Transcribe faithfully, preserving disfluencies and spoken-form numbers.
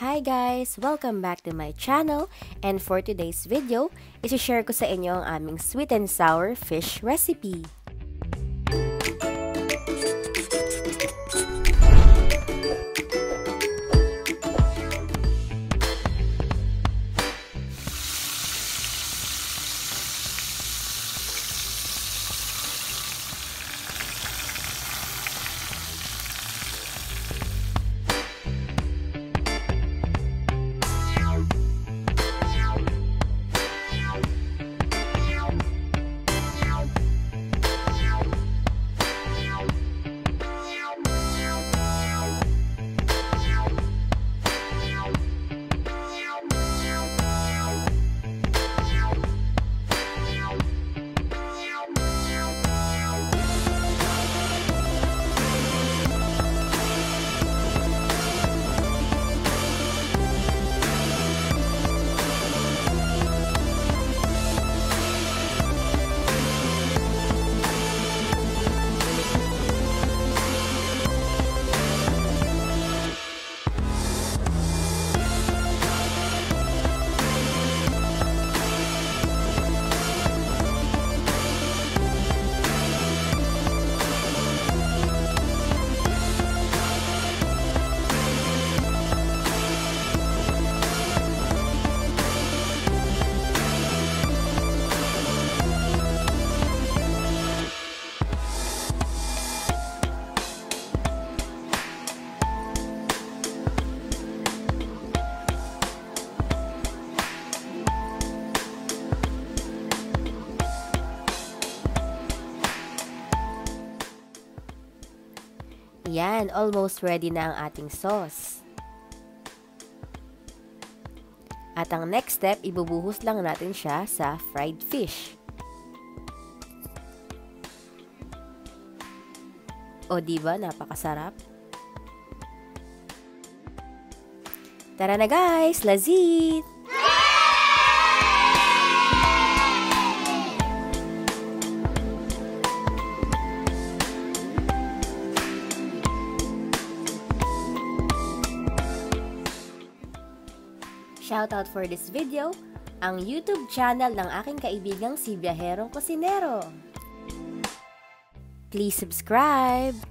Hi guys! Welcome back to my channel, and for today's video, isi-share ko sa inyo ang aming sweet and sour fish recipe. Yan, almost ready na ang ating sauce. At ang next step, ibubuhos lang natin siya sa fried fish. O diba, napakasarap? Tara na guys, let's eat! Shoutout for this video, ang YouTube channel ng aking kaibigang si Viajero Cusinero. Please subscribe!